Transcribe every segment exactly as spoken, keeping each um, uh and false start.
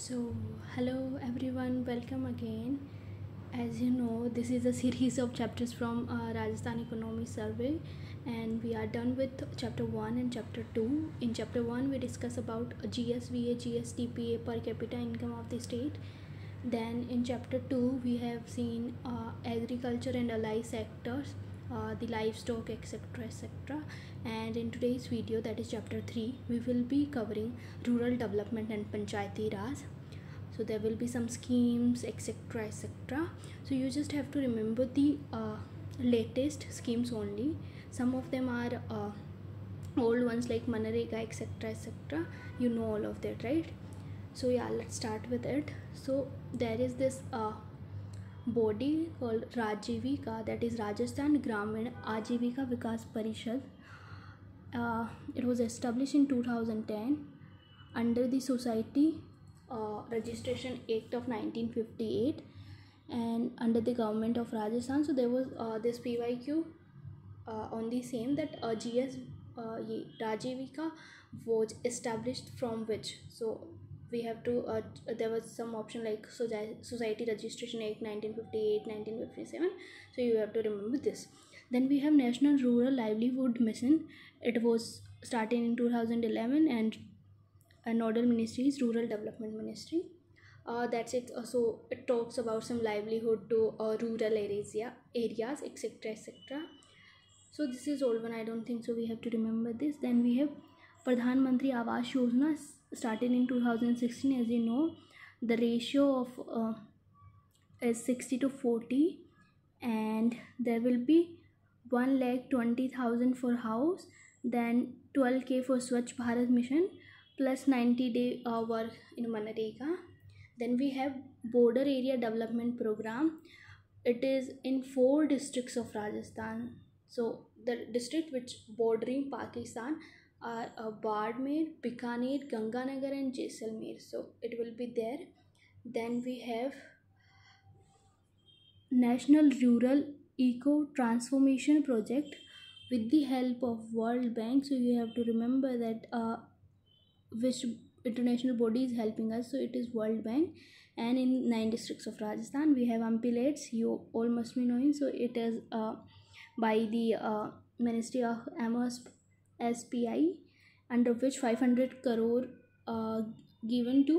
So hello everyone, welcome again. As you know, this is a series of chapters from uh, Rajasthan Economic Survey, and we are done with chapter one and chapter two. In chapter one we discuss about G S V A, G S T P A per capita income of the state. Then in chapter two we have seen uh, agriculture and allied sectors, uh, the livestock, etc, etc. And in today's video, that is chapter three, we will be covering rural development and Panchayati Raj. So there will be some schemes, etc, etc. So you just have to remember the uh, latest schemes only. Some of them are uh, old ones like MGNREGA, etc, etc. You know all of that, right? So yeah, let's start with it. So there is this uh, body called Rajivika, that is Rajasthan Gramin Rajeevika Vikas Parishad. Uh, it was established in two thousand ten under the Society Uh, Registration Act of nineteen fifty-eight and under the government of Rajasthan. So there was uh, this P Y Q uh, on the same, that uh, G S uh, Rajivika was established from which. So we have to uh, there was some option like Society Registration Act nineteen fifty-eight, nineteen fifty-seven. So you have to remember this. Then we have National Rural Livelihood Mission. It was started in two thousand eleven and nodal ministry is Rural Development Ministry. Uh, that's it. So it talks about some livelihood to uh, rural areas, areas, etc, etc. So this is old one, I don't think so we have to remember this. Then we have Pradhan Mantri Awas Yojana, started in two thousand sixteen. As you know, the ratio of uh, is sixty to forty, and there will be one lakh twenty thousand for house, then twelve K for Swachh Bharat Mission, plus ninety day uh, work in MGNREGA. Then we have Border Area Development Program. It is in four districts of Rajasthan. So the district which bordering Pakistan are uh, Barmer, Bikaner, Ganganagar and Jaisalmer. So it will be there. Then we have National Rural Eco Transformation Project with the help of World Bank. So you have to remember that uh, which international body is helping us, so it is World Bank. And in nine districts of Rajasthan we have ampilates, you all must be knowing. So it is uh, by the uh, Ministry of M S P I, under which five hundred crore uh, given to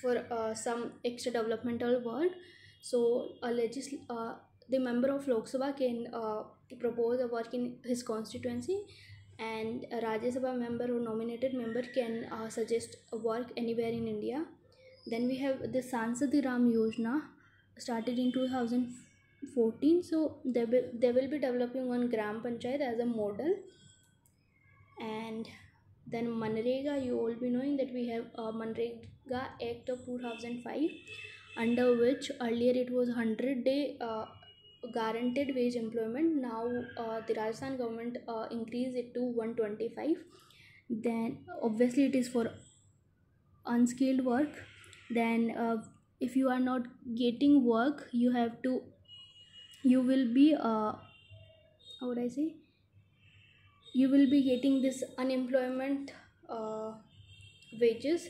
for uh, some extra developmental work. So a legisl- uh, the member of Lok Sabha can uh, propose a work in his constituency, and a Rajya Sabha member or nominated member can uh, suggest a work anywhere in India. Then we have the Sansad Gram Yojana, started in two thousand fourteen. So they will, they will be developing one Gram Panchayat as a model. And then MGNREGA, you all be knowing that we have uh, MGNREGA Act of two thousand five, under which earlier it was hundred day uh, guaranteed wage employment. Now uh, the Rajasthan government uh, increased it to one twenty-five. Then obviously it is for unskilled work. Then uh, if you are not getting work, you have to you will be uh, how would I say you will be getting this unemployment uh, wages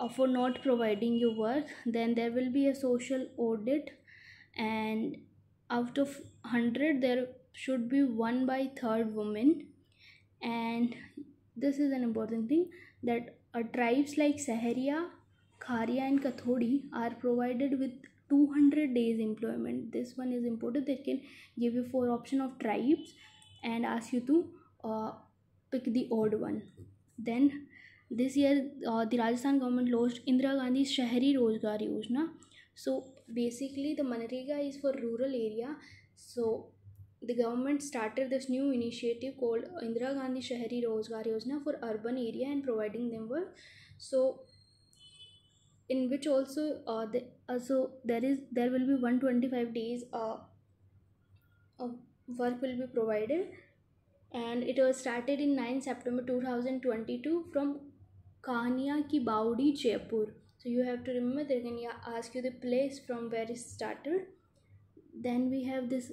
uh, for not providing you work. Then there will be a social audit, and out of hundred there should be one by third women. And this is an important thing, that uh, tribes like Saharia, Kharia and Kathodi are provided with two hundred days employment. This one is important. They can give you four option of tribes and ask you to uh, pick the odd one. Then this year uh, the Rajasthan government launched Indira Gandhi Shahri Rojgaar Yojana. So basically the MGNREGA is for rural area. So the government started this new initiative called Indira Gandhi Shahri Rojgaar Yojana for urban area and providing them work. So in which also uh, the, uh, so there is there will be one twenty-five days uh, of work will be provided, and it was started in ninth September two thousand twenty-two from Kaniya Ki Baudi, Jaipur. So you have to remember, they can ask you the place from where it started. Then we have this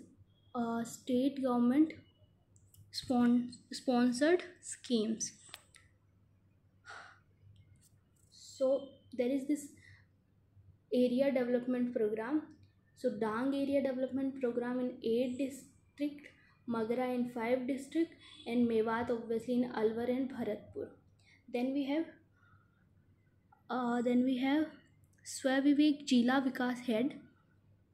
uh, state government spon sponsored schemes. So there is this area development program. So Dang area development program in eight district, Magara in five district, and Mewat obviously in Alwar and Bharatpur. Then we have uh, then we have Swachh Jila Vikas head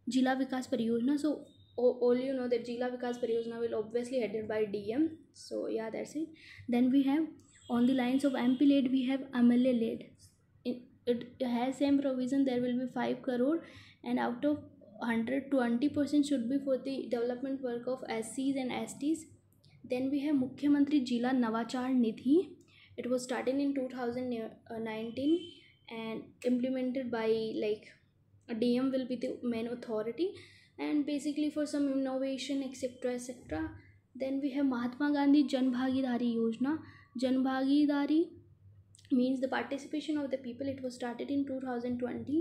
Jila Vikas Parishad. So all you know that Jila Vikas Parishad will obviously headed by D M. So yeah, that's it. Then we have on the lines of M P led, we have M L A led. It has same provision. There will be five crore, and out of hundred twenty percent should be for the development work of S Cs and S Ts. Then we have Mukhyamantri Jila Navachar Nidhi. It was started in two thousand nineteen and implemented by like D M will be the main authority, and basically for some innovation etc et cetera. Then we have Mahatma Gandhi Jan Bhagidari Yojana. Jan Bhagidari means the participation of the people. It was started in two thousand twenty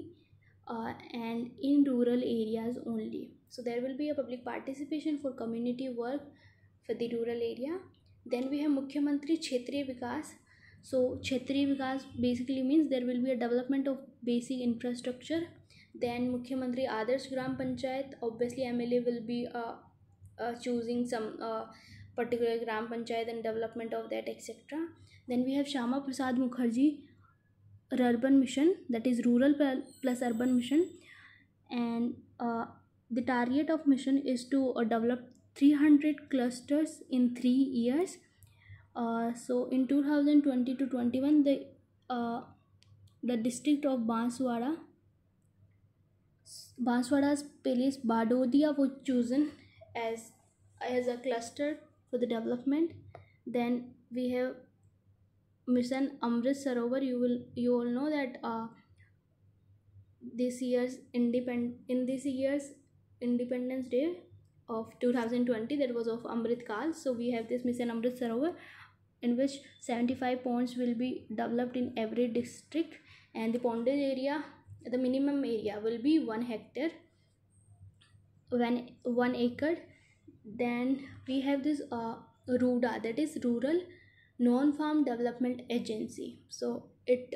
uh, and in rural areas only. So there will be a public participation for community work for the rural area. Then we have Mukhyamantri Chhetri Vikas. So Chhetri Vikas basically means there will be a development of basic infrastructure. Then Mukhyamantri Adars Gram Panchayat, obviously M L A will be uh, uh, choosing some uh, particular Gram Panchayat and development of that et cetera. Then we have Shyama Prasad Mukherjee urban mission, that is rural plus urban mission, and uh, the target of mission is to uh, develop three hundred clusters in three years. Uh, so in two thousand twenty to twenty-one, the uh, the district of Banswara, Banswara's place Badodiya was chosen as as a cluster for the development. Then we have Mission Amrit Sarover. You will you all know that uh, this year's independ in this year's Independence Day of two thousand twenty, that was of Amrit Kal. So we have this Mission Amrit Sarover, in which seventy-five ponds will be developed in every district, and the pondage area, the minimum area will be one hectare, one one acre. Then we have this uh, RUDA, that is Rural Non-Farm Development Agency. So it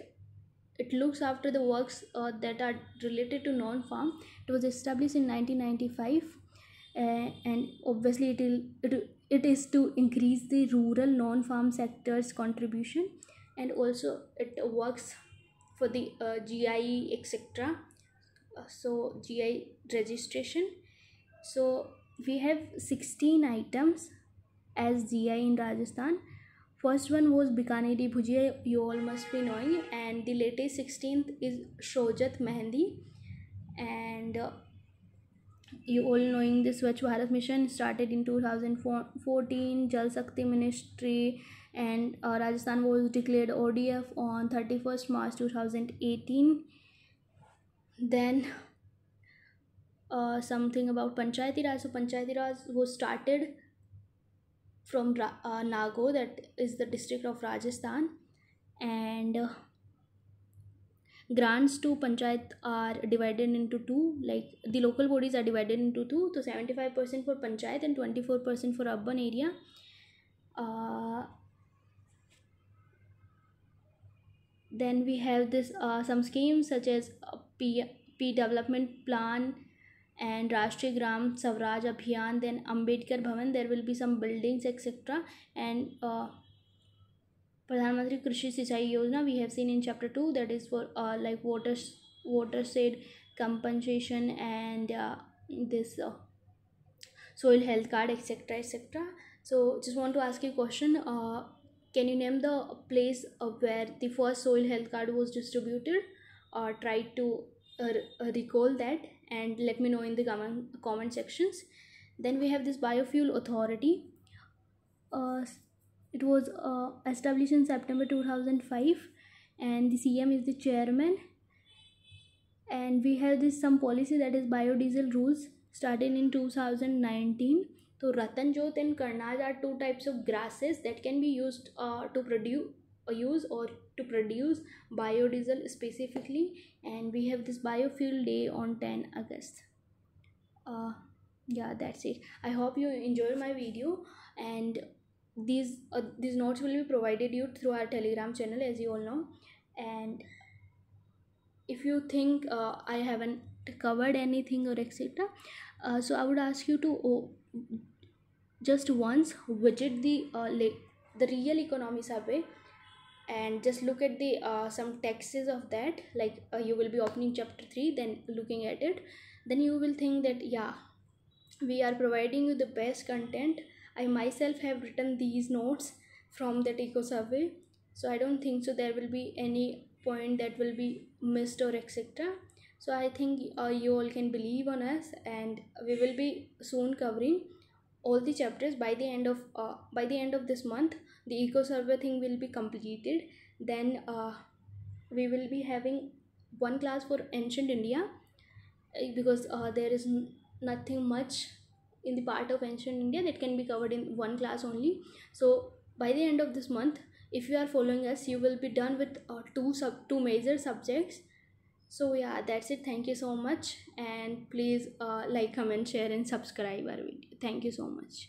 it looks after the works uh, that are related to non-farm. It was established in nineteen ninety-five, uh, and obviously it will it, it is to increase the rural non-farm sector's contribution, and also it works for the uh, G I et cetera. So G I registration. So we have sixteen items as G I in Rajasthan. First one was Bikaner di Bhujia, you all must be knowing, and the latest sixteenth is Shojat Mehndi, and uh, you all knowing the Swachh Bharat Mission started in two thousand fourteen, Jal Shakti Ministry, and uh, Rajasthan was declared O D F on thirty-first March two thousand eighteen. Then uh, something about Panchayati Raj. So Panchayati Raj was started from uh, Nago, that is the district of Rajasthan, and uh, grants to Panchayat are divided into two, like the local bodies are divided into two. So seventy-five percent for Panchayat and twenty-four percent for urban area. Uh, then we have this uh, some schemes such as uh, P, P development plan and Rashtriya Gram Swaraj Abhiyan, then Ambedkar Bhavan, there will be some buildings et cetera. And uh, Pradhan Mantri Krishi Sichai Yojana, we have seen in chapter two, that is for uh, like water watershed compensation and uh, this uh, soil health card et cetera et cetera. So just want to ask you a question. Uh, can you name the place of where the first soil health card was distributed? Or uh, try to uh, recall that, and let me know in the comment, comment sections. Then we have this Biofuel Authority. Uh, it was uh, established in September two thousand five, and the C M is the chairman. And we have this some policy, that is Biodiesel Rules, started in two thousand nineteen. So Ratanjot and Karnaj are two types of grasses that can be used uh, to produce or use or to produce biodiesel specifically, and we have this Biofuel Day on tenth of August. Uh, yeah, that's it. I hope you enjoyed my video, and these uh, these notes will be provided you through our Telegram channel, as you all know. And if you think uh, I haven't covered anything or et cetera. Uh, so I would ask you to oh, just once visit the uh, the real economy survey and just look at the uh, some texts of that, like uh, you will be opening chapter three, then looking at it, then you will think that yeah, we are providing you the best content. I myself have written these notes from that eco survey, so I don't think so there will be any point that will be missed or et cetera. So I think uh, you all can believe on us, and we will be soon covering all the chapters by the end of uh, by the end of this month. The eco survey thing will be completed. Then uh, we will be having one class for ancient India, because uh, there is nothing much in the part of ancient India that can be covered in one class only. So by the end of this month, if you are following us, you will be done with uh, two sub two major subjects. So yeah, that's it. Thank you so much, and please uh, like, comment, share and subscribe our video. Thank you so much.